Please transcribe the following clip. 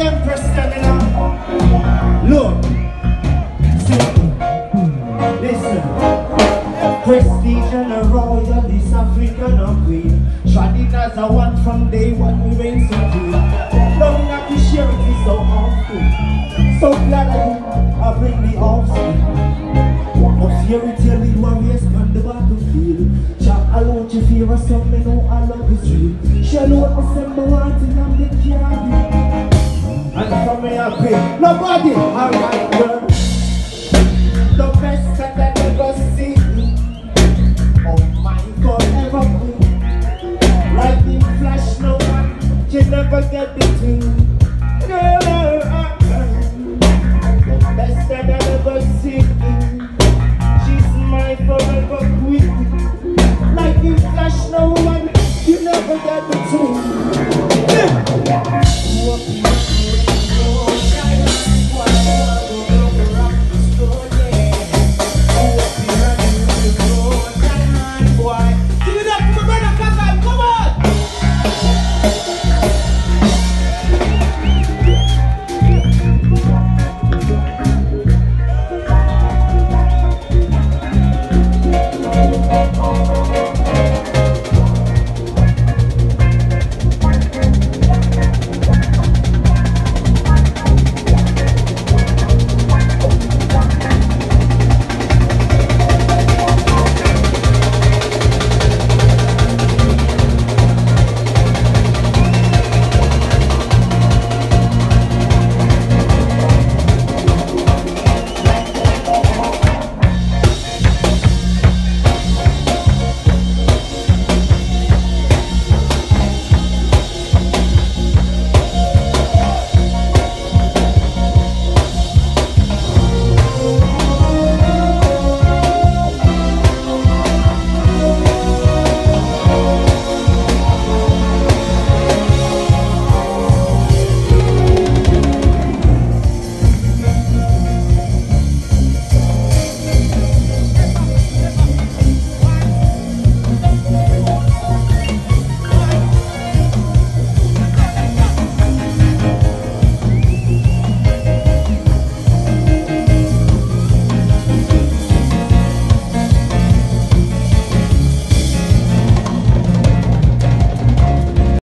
Empress standing up. Look, simple, listen. Prestige and a royal, this African a queen. Trading as I want from day one, we reign supreme. Long that we share it is so awful. So glad I bring the offspring. Obscurity lead warriors on the battlefield. I want you fear us, some men know I love is real. Shall what I send the wanting and the candy. And from me I pray, nobody, alright girl. The best that I ever see. Oh my God, ever cool. Lightning flash, no one can never get between. Girl, the best that I ever see. She's my forever queen. Like you flash, no one, you never get the truth.